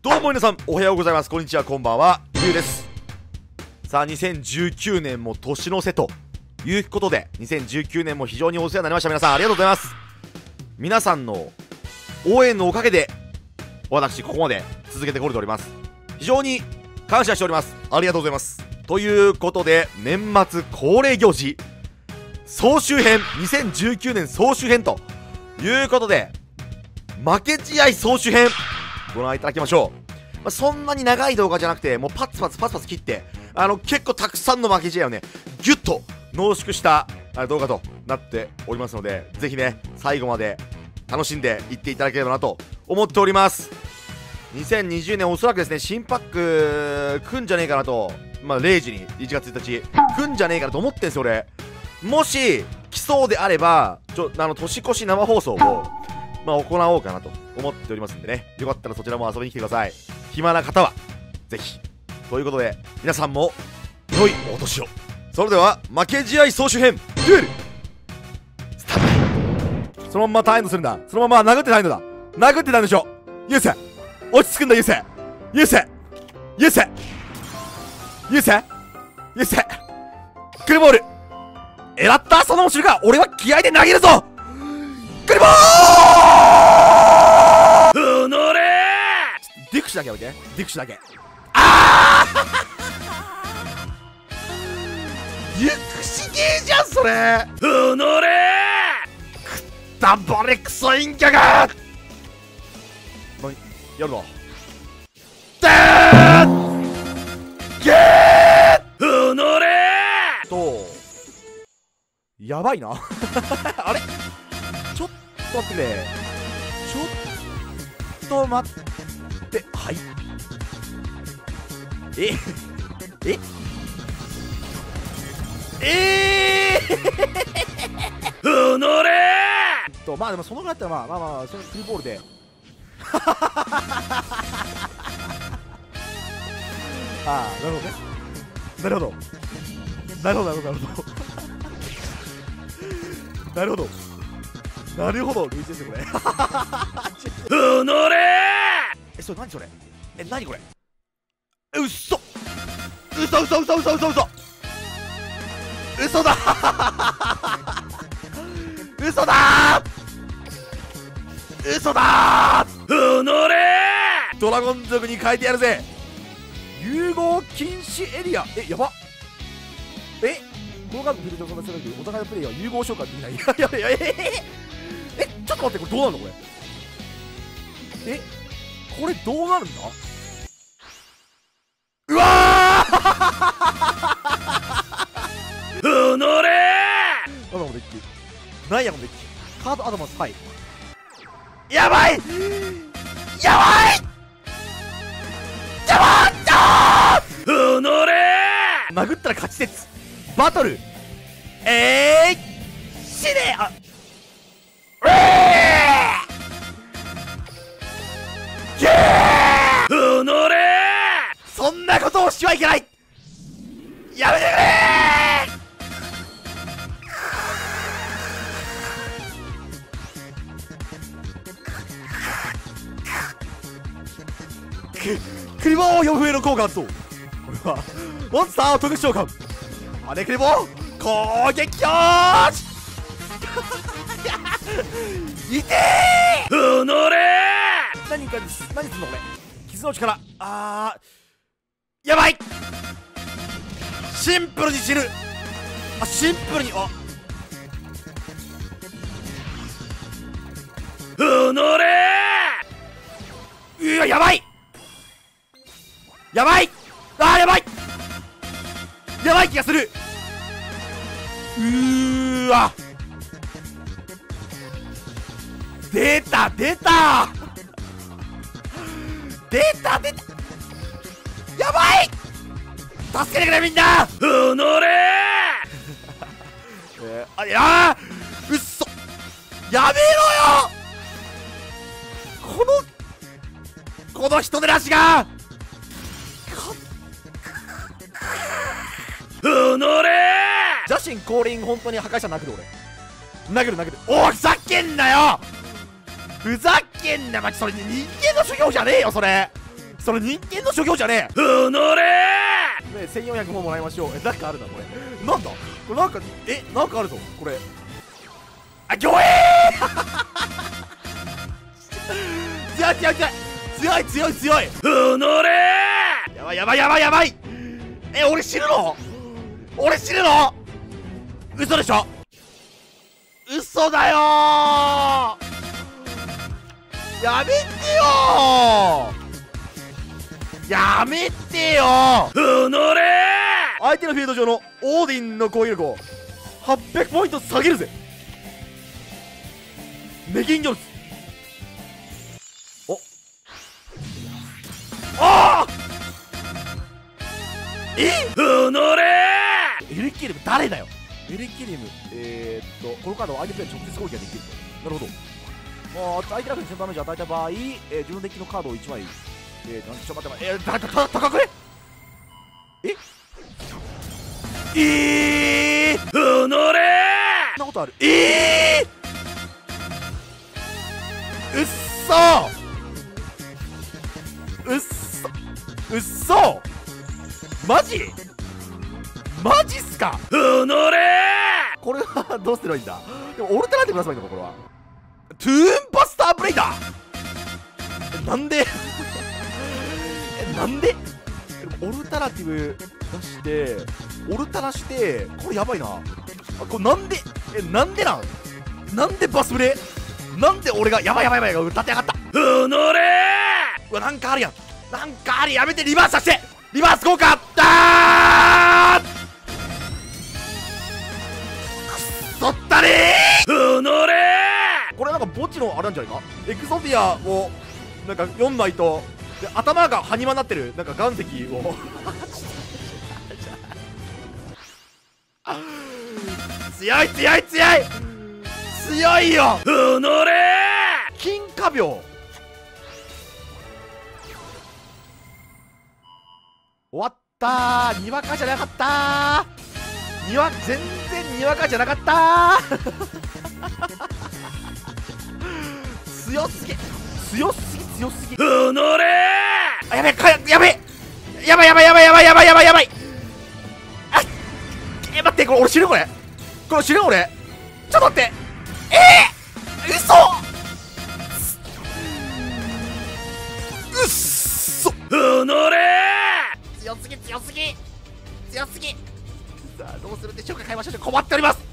どうも皆さんおはようございます、こんにちは、こんばんは、ゆうです。さあ2019年も年の瀬ということで、2019年も非常にお世話になりました。皆さんありがとうございます。皆さんの応援のおかげで私ここまで続けてこれております。非常に感謝しております。ありがとうございます。ということで、年末恒例行事総集編、2019年総集編ということで、負け試合総集編ご覧いただきましょう。そんなに長い動画じゃなくて、もうパツパツパツパツ切って、結構たくさんの負け試合をね、ギュッと濃縮した動画となっておりますので、ぜひね最後まで楽しんでいっていただければなと思っております。2020年おそらくですね、新パック来んじゃねえかなと、0時に1月1日来んじゃねえかなと思ってんですよ俺。もし来そうであれば、年越し生放送を行おうかなと思っておりますんでね、よかったらそちらも遊びに来てください。暇な方はぜひ。ということで皆さんも良いお年を。それでは負け試合総集編デュエルスタート。そのままターンエンドするんだ。そのまま殴ってターンエンドだ。殴ってたんでしょ、優勢。落ち着くんだ、優勢。優勢優勢優勢優勢。クルボールえらった。その後ろから俺は気合で投げるぞ。クルボールうのれー。ディクシュだけ置いて、ディクシュだけ。ああディクシュゲーじゃんそれ。うのれー。くったばれクソインキャがー。何やるのでーゲーうのれーと。やばいなあれちょっと待ってくれ、ちょっと待って、はい、ええうのれーと。まあでもそのぐらいだったらまあそのツーボールでああなるほどね、なるほどなるほどなるほどなるほどなるほどなるほど。類似ですねこれうのれー。それ何それ、何これ。うそうそうそうそうそうそうそう嘘だ嘘だ嘘だうのれー。ドラゴン族に変えてやるぜ。融合禁止エリア、やばっ。このカードフィルターを存在するとお互いのプレイヤーは融合召喚できない。やべやべちょっと待って、これどうなるのこれ。これどうなるんだ。うわーうのれー。アダマのデッキ、なんやこのデッキ。カードアダマス、はい、やばいやばいやばいあーうのれー。殴ったら勝ちですバトル。死ねあゲーうのれー。そんなことをしてはいけない、やめてくれー。クリボー4分への効果発動。これはモンスターを特殊召喚。あれクリボー攻撃よしいてーうのれー。何すんのこれ。傷の力、やばい。シンプルに死ぬ。シンプルにうのれー。うわやばいやばいやばいやばい気がする。うーわ出た出た出た出たやばい。助けてくれみんなうのれーあいやーうっそやめろよ。この人でなしがうのれー。邪神降臨。本当に破壊者殴る俺。殴るおいふざけんなよふざけんな。それ人間の修行じゃねえよそれ。それ人間の所業じゃねえ。うのれーね、1400ももらいましょう。え、なんかあるな、これ。なんだこれ、なんか、え、なんかあるぞ、これ。あ、ぎょえー強い強い強い。うのれー、やばいやばいやばいやばい。え、俺死ぬの？俺死ぬの？嘘でしょ？嘘だよー。やめてよー、やめてよー。うのれー、相手のフィールド上のオーディンの攻撃力を800ポイント下げるぜ。メキンギョルツ。おあー、うのれー。エルキリム誰だよ。エルキリム、このカードは相手プレイに直接攻撃ができると。なるほど。まあ、相手ラフに1000ダメージを与えた場合、自分のデッキのカードを1枚、なんでちょっと待って、高くね？え？うのれー！そんなことある？うっそうっそうっそう、マジマジっすか。うのれー。これはどうすればいいんだ。でもオルタナティブ出せばいいのか。これはトゥーンバスタープレイだ。なんでなんでオルタナティブ出してオルタナして、これやばいな。これなんで、なんでなん、なんでバスブレ、なんで俺がやばいやばいやばい立て上がった。うのれー。うわ、なんかあるやん、なんかある。やめて、リバースさせて、リバース効果あったー。そったねー。うのれー。これなんか墓地のあれなんじゃないか。エクソディアをなんか4枚とで、頭がハニマになってるなんか岩石を強い強い強い強いよ。うのれー。金貨秒終わったー。にわかじゃなかったー。にわ全然にわかじゃなかったー強すぎ強すぎ強すぎ。うのれー。あ、やべえか、やべえやばいやばいやばいやばいやばいやばいやばい。あっ、待って、これ俺死ぬ、これ死ぬ俺。ちょっと待って、嘘うっそ。うのれー。強すぎ強すぎ強すぎ。さあどうするんでしょうか。買いましょう。困っております。